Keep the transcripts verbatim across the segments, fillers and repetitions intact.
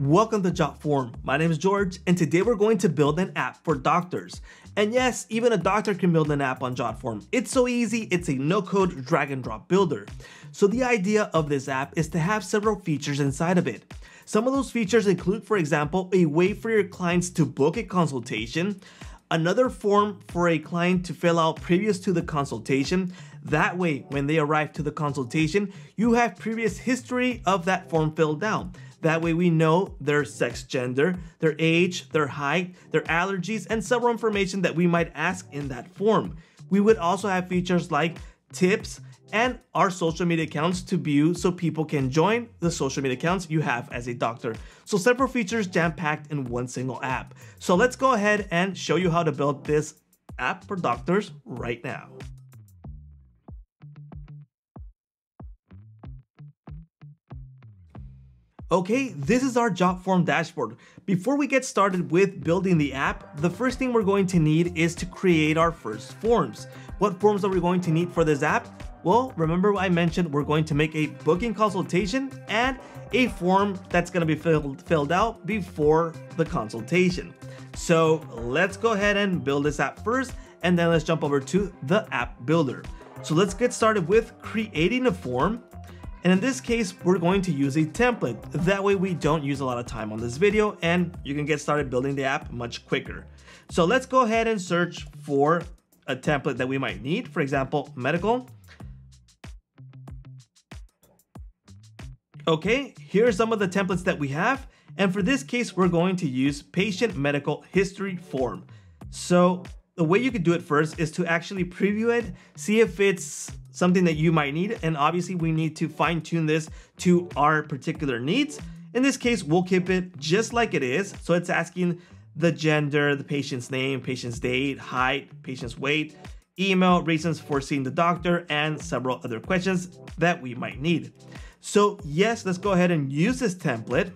Welcome to JotForm. My name is George, and today we're going to build an app for doctors. And yes, even a doctor can build an app on JotForm. It's so easy, it's a no-code drag and drop builder. So the idea of this app is to have several features inside of it. Some of those features include, for example, a way for your clients to book a consultation, another form for a client to fill out previous to the consultation. That way, when they arrive to the consultation, you have previous history of that form filled out. That way we know their sex, gender, their age, their height, their allergies, and several information that we might ask in that form. We would also have features like tips and our social media accounts to view so people can join the social media accounts you have as a doctor. So several features jam-packed in one single app. So let's go ahead and show you how to build this app for doctors right now. Okay, this is our JotForm dashboard. Before we get started with building the app, the first thing we're going to need is to create our first forms. What forms are we going to need for this app? Well, remember I mentioned we're going to make a booking consultation and a form that's gonna be filled, filled out before the consultation. So let's go ahead and build this app first, and then let's jump over to the app builder. So let's get started with creating a form. And in this case, we're going to use a template. That way we don't use a lot of time on this video and you can get started building the app much quicker. So let's go ahead and search for a template that we might need. For example, medical. Okay, here are some of the templates that we have. And for this case, we're going to use patient medical history form. So the way you could do it first is to actually preview it, see if it's something that you might need, and obviously we need to fine tune this to our particular needs. In this case, we'll keep it just like it is. So it's asking the gender, the patient's name, patient's date, height, patient's weight, email, reasons for seeing the doctor, and several other questions that we might need. So yes, let's go ahead and use this template.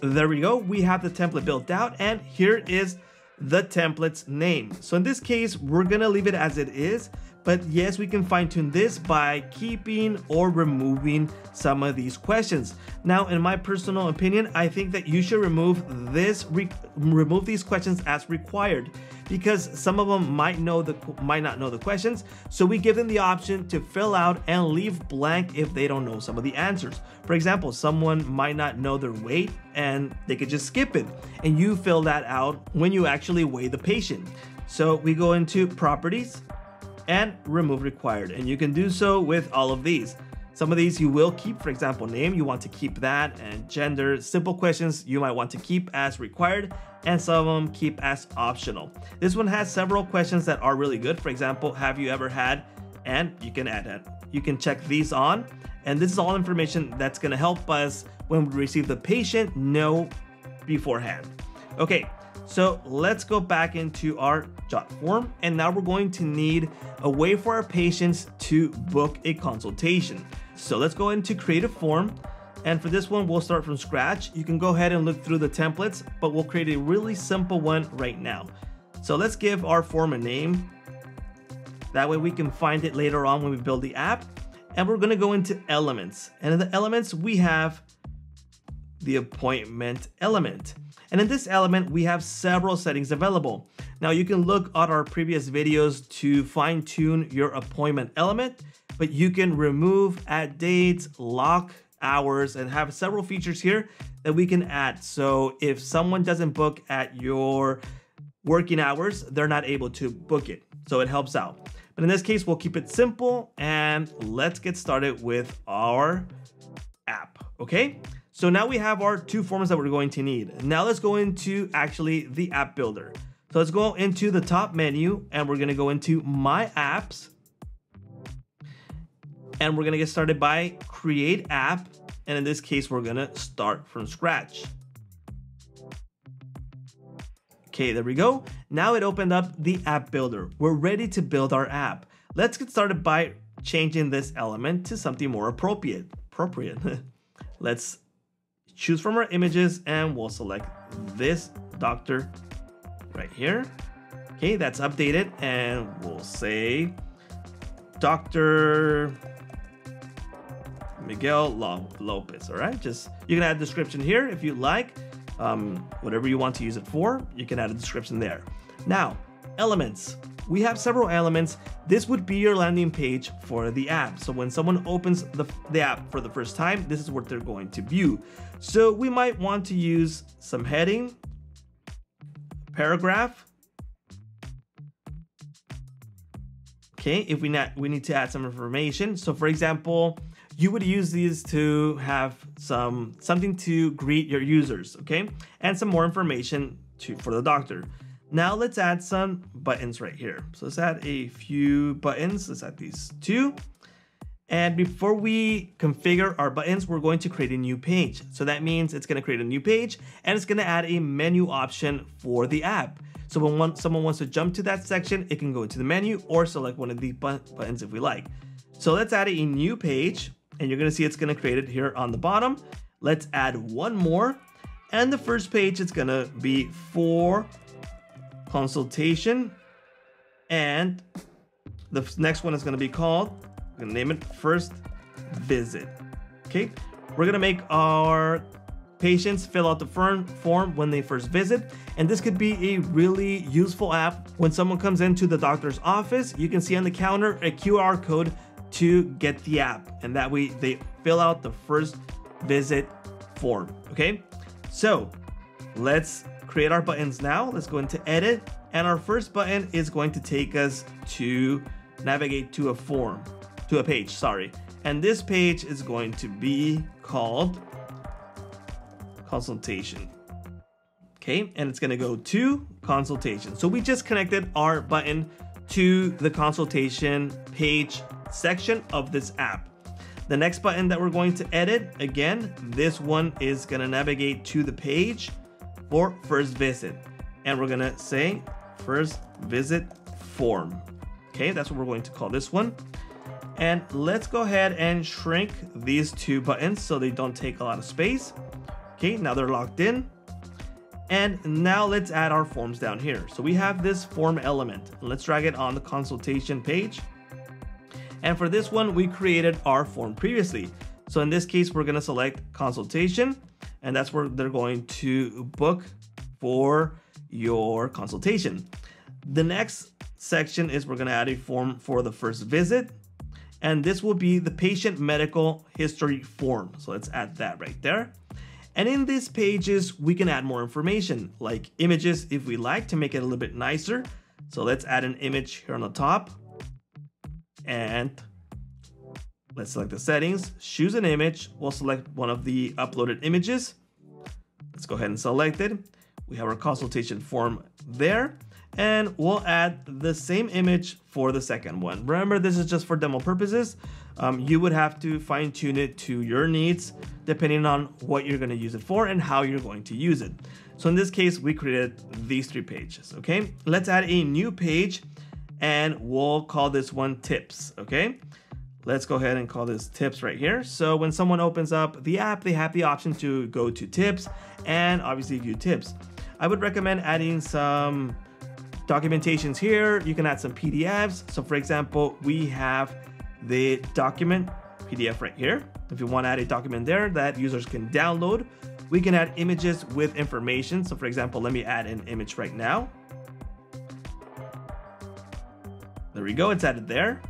There we go, we have the template built out, and here is the template's name. So in this case, we're gonna leave it as it is, but yes, we can fine tune this by keeping or removing some of these questions. Now, in my personal opinion, I think that you should remove this, re remove these questions as required, because some of them might know the, might not know the questions. So we give them the option to fill out and leave blank if they don't know some of the answers. For example, someone might not know their weight and they could just skip it. And you fill that out when you actually weigh the patient. So we go into properties and remove required. And you can do so with all of these. Some of these you will keep, for example, name, you want to keep that, and gender, simple questions you might want to keep as required, and some of them keep as optional. This one has several questions that are really good. For example, have you ever had, and you can add that. You can check these on, and this is all information that's gonna help us when we receive the patient know beforehand. Okay. So let's go back into our JotForm, and now we're going to need a way for our patients to book a consultation. So let's go into create a form, and for this one, we'll start from scratch. You can go ahead and look through the templates, but we'll create a really simple one right now. So let's give our form a name. That way we can find it later on when we build the app. And we're gonna go into elements, and in the elements, we have the appointment element. And in this element, we have several settings available. Now you can look at our previous videos to fine tune your appointment element, but you can remove, add dates, lock hours, and have several features here that we can add. So if someone doesn't book at your working hours, they're not able to book it. So it helps out. But in this case, we'll keep it simple and let's get started with our app, okay? So now we have our two forms that we're going to need. Now let's go into actually the app builder. So let's go into the top menu and we're gonna go into My Apps. And we're gonna get started by Create App. And in this case, we're gonna start from scratch. Okay, there we go. Now it opened up the app builder. We're ready to build our app. Let's get started by changing this element to something more appropriate. Appropriate. Let's choose from our images and we'll select this doctor right here. Okay, that's updated, and we'll say Doctor Miguel Lopez, all right? Just, you can add a description here if you like, um, whatever you want to use it for, you can add a description there. Now, elements. We have several elements. This would be your landing page for the app. So when someone opens the, the app for the first time, this is what they're going to view. So we might want to use some heading, paragraph. Okay, if we not, we need to add some information. So for example, you would use these to have some something to greet your users, okay? And some more information to, for the doctor. Now let's add some buttons right here. So let's add a few buttons. Let's add these two. And before we configure our buttons, we're going to create a new page. So that means it's gonna create a new page and it's gonna add a menu option for the app. So when one, someone wants to jump to that section, it can go into the menu or select one of the buttons if we like. So let's add a new page and you're gonna see it's gonna create it here on the bottom. Let's add one more. And the first page is gonna be for consultation, and the next one is going to be called, we're going to name it first visit. Okay, we're going to make our patients fill out the form form when they first visit, and this could be a really useful app. When someone comes into the doctor's office, you can see on the counter a Q R code to get the app, and that way they fill out the first visit form. Okay, so let's create our buttons now. Let's go into edit, and our first button is going to take us to navigate to a form, to a page, sorry. And this page is going to be called consultation. Okay, and it's gonna go to consultation. So we just connected our button to the consultation page section of this app. The next button that we're going to edit, again, this one is gonna navigate to the page for first visit, and we're gonna say first visit form. Okay, that's what we're going to call this one. And let's go ahead and shrink these two buttons so they don't take a lot of space. Okay, now they're locked in. And now let's add our forms down here. So we have this form element. Let's drag it on the consultation page. And for this one, we created our form previously. So in this case, we're gonna select consultation, and that's where they're going to book for your consultation. The next section is we're gonna add a form for the first visit, and this will be the patient medical history form. So let's add that right there. And in these pages, we can add more information like images if we like to make it a little bit nicer. So let's add an image here on the top, and let's select the settings, choose an image. We'll select one of the uploaded images. Let's go ahead and select it. We have our consultation form there, and we'll add the same image for the second one. Remember, this is just for demo purposes. Um, you would have to fine tune it to your needs, depending on what you're gonna use it for and how you're going to use it. So in this case, we created these three pages, okay? Let's add a new page, and we'll call this one tips, okay? Let's go ahead and call this tips right here. So when someone opens up the app, they have the option to go to tips and obviously view tips. I would recommend adding some documentations here. You can add some P D Fs. So for example, we have the document P D F right here. If you want to add a document there that users can download, we can add images with information. So for example, let me add an image right now. There we go, it's added there.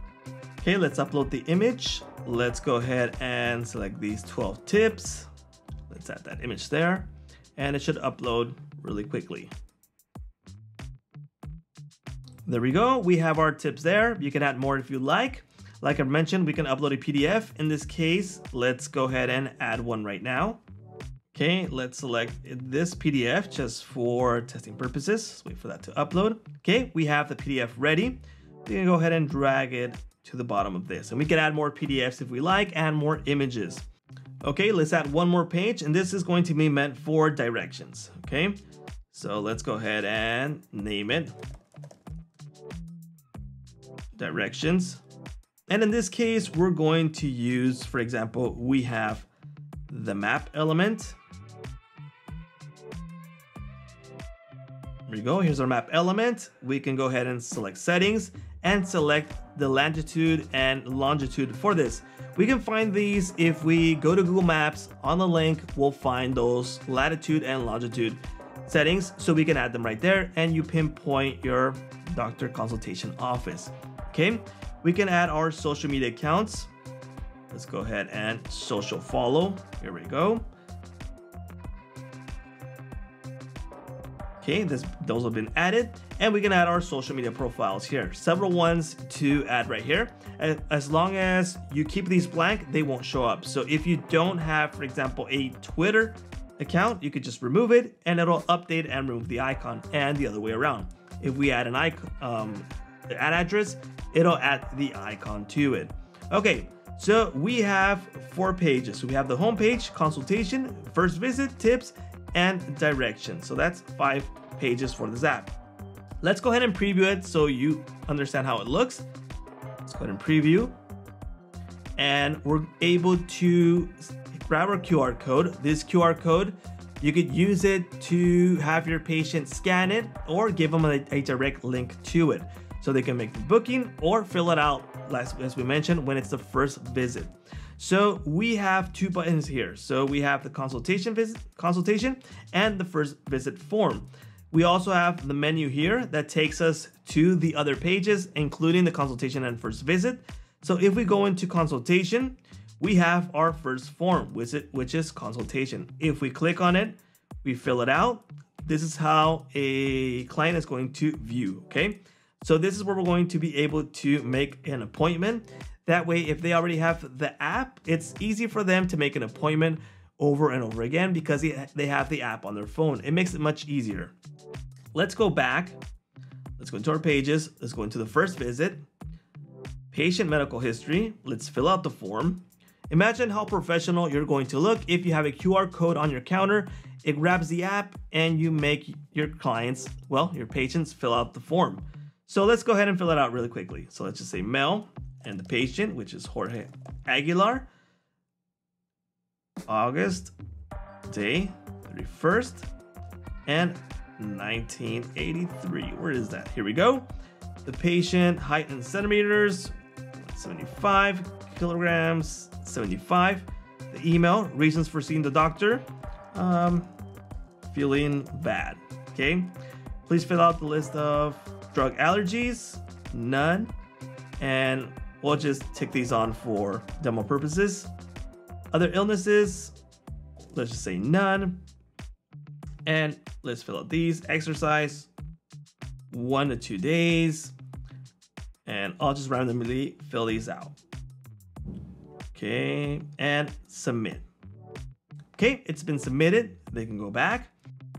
Okay, let's upload the image. Let's go ahead and select these twelve tips. Let's add that image there, and it should upload really quickly. There we go, we have our tips there. You can add more if you like. Like I mentioned, we can upload a P D F. In this case, let's go ahead and add one right now. Okay, let's select this P D F just for testing purposes. Let's wait for that to upload. Okay, we have the P D F ready. We can go ahead and drag it to the bottom of this, and we can add more P D Fs if we like and more images. Okay, let's add one more page, and this is going to be meant for directions. Okay, so let's go ahead and name it directions, and in this case we're going to use, for example, we have the map element. There we go, here's our map element. We can go ahead and select settings and select the latitude and longitude for this. We can find these if we go to Google Maps. On the link, we'll find those latitude and longitude settings, so we can add them right there and you pinpoint your doctor consultation office. Okay, we can add our social media accounts. Let's go ahead and social follow. Here we go. Okay, this, those have been added, and we can add our social media profiles here. Several ones to add right here. As long as you keep these blank, they won't show up. So if you don't have, for example, a Twitter account, you could just remove it and it'll update and remove the icon, and the other way around. If we add an icon, um, add address, it'll add the icon to it. Okay, so we have four pages. So we have the home page, consultation, first visit, tips, and direction. So that's five pages for this app. Let's go ahead and preview it so you understand how it looks. Let's go ahead and preview. And we're able to grab our Q R code. This Q R code, you could use it to have your patient scan it or give them a, a direct link to it, so they can make the booking or fill it out, as we mentioned, when it's the first visit. So we have two buttons here. So we have the consultation visit, consultation and the first visit form. We also have the menu here that takes us to the other pages, including the consultation and first visit. So if we go into consultation, we have our first form, which is consultation. If we click on it, we fill it out. This is how a client is going to view, okay? So this is where we're going to be able to make an appointment. That way, if they already have the app, it's easy for them to make an appointment over and over again because they have the app on their phone. It makes it much easier. Let's go back. Let's go into our pages. Let's go into the first visit, patient medical history. Let's fill out the form. Imagine how professional you're going to look if you have a Q R code on your counter. It grabs the app and you make your clients, well, your patients fill out the form. So let's go ahead and fill it out really quickly. So let's just say male and the patient, which is Jorge Aguilar, August, day thirty-first and nineteen eighty-three. Where is that? Here we go. The patient, height in centimeters, seventy-five kilograms, seventy-five. The email, reasons for seeing the doctor, um, feeling bad, okay? Please fill out the list of drug allergies, none, and we'll just tick these on for demo purposes. Other illnesses, let's just say none, and let's fill out these. Exercise, one to two days, and I'll just randomly fill these out. Okay, and submit. Okay, it's been submitted. They can go back.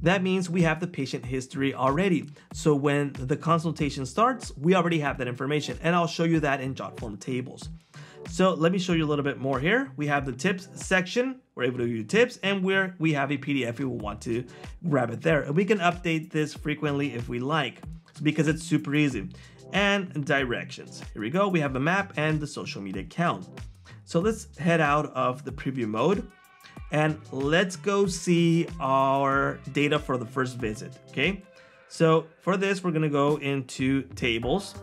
That means we have the patient history already. So when the consultation starts, we already have that information, and I'll show you that in JotForm tables. So let me show you a little bit more here. We have the tips section. We're able to view tips, and where we have a P D F, we will want to grab it there. And we can update this frequently if we like, because it's super easy. And directions. Here we go. We have the map and the social media account. So let's head out of the preview mode. And let's go see our data for the first visit, okay? So for this, we're gonna go into tables.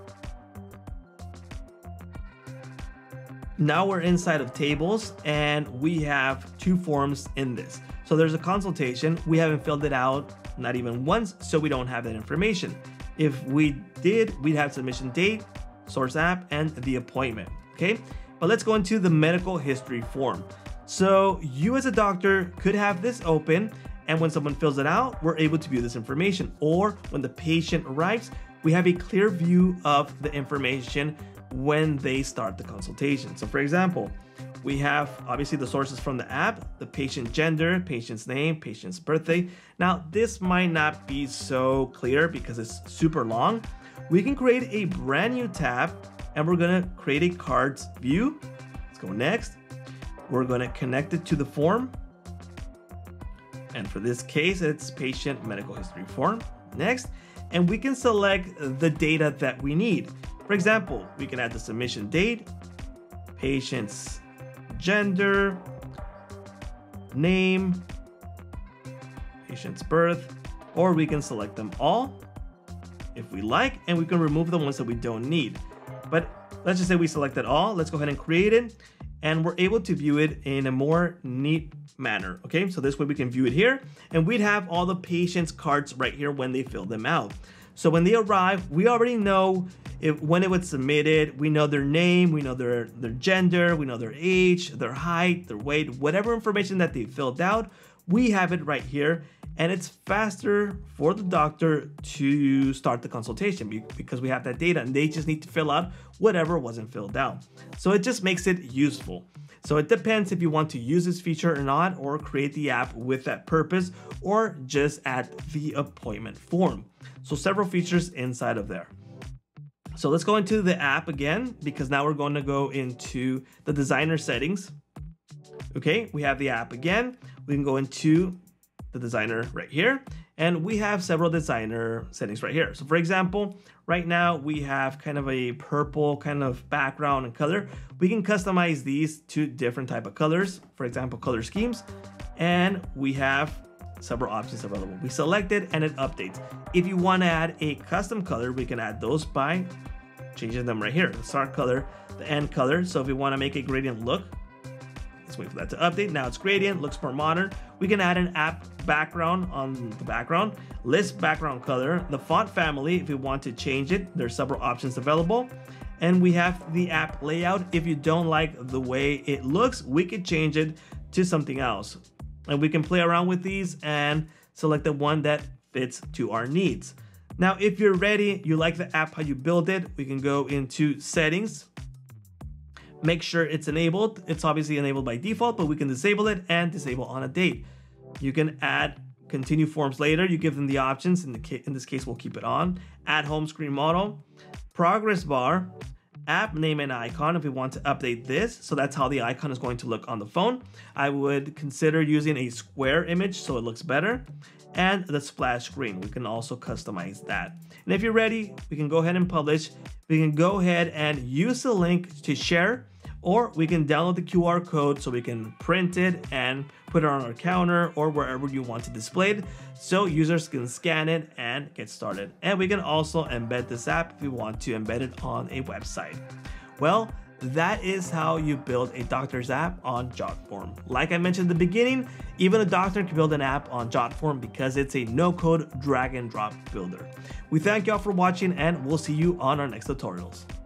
Now we're inside of tables and we have two forms in this. So there's a consultation. We haven't filled it out, not even once, so we don't have that information. If we did, we'd have submission date, source app, and the appointment, okay? But let's go into the medical history form. So you as a doctor could have this open, and when someone fills it out, we're able to view this information. Or when the patient arrives, we have a clear view of the information when they start the consultation. So for example, we have obviously the sources from the app, the patient gender, patient's name, patient's birthday. Now this might not be so clear because it's super long. We can create a brand new tab and we're gonna create a cards view. Let's go next. We're going to connect it to the form. And for this case, it's patient medical history form. Next, and we can select the data that we need. For example, we can add the submission date, patient's gender, name, patient's birth, or we can select them all if we like, and we can remove the ones that we don't need. But let's just say we select it all. Let's go ahead and create it. and we're able to view it in a more neat manner, okay? So this way we can view it here, and we'd have all the patient's cards right here when they fill them out. So when they arrive, we already know if, when it was submitted, we know their name, we know their, their gender, we know their age, their height, their weight, whatever information that they filled out, we have it right here. And it's faster for the doctor to start the consultation because we have that data and they just need to fill out whatever wasn't filled out. So it just makes it useful. So it depends if you want to use this feature or not, or create the app with that purpose, or just add the appointment form. So several features inside of there. So let's go into the app again, because now we're going to go into the designer settings. Okay, we have the app again. We can go into the designer right here, and we have several designer settings right here. So for example, right now we have kind of a purple kind of background and color. We can customize these to different type of colors, for example, color schemes, and we have several options available. We select it and it updates. If you want to add a custom color, we can add those by changing them right here, the start color, the end color. So if we want to make a gradient look, let's wait for that to update. Now it's gradient, looks more modern. We can add an app background on the background, list background color, the font family if you want to change it. There's several options available. And we have the app layout. If you don't like the way it looks, we could change it to something else. And we can play around with these and select the one that fits to our needs. Now, if you're ready, you like the app, how you build it, we can go into settings. Make sure it's enabled. It's obviously enabled by default, but we can disable it and disable on a date. You can add continue forms later. You give them the options. In, the in this case, we'll keep it on. Add home screen model, progress bar, app name and icon if we want to update this. So that's how the icon is going to look on the phone. I would consider using a square image so it looks better. And the splash screen, we can also customize that. And if you're ready, we can go ahead and publish. We can go ahead and use the link to share, or we can download the Q R code so we can print it and put it on our counter or wherever you want to display it so users can scan it and get started. And we can also embed this app if we want to embed it on a website. Well, that is how you build a doctor's app on JotForm. Like I mentioned at the beginning, even a doctor can build an app on JotForm because it's a no-code drag and drop builder. We thank y'all for watching and we'll see you on our next tutorials.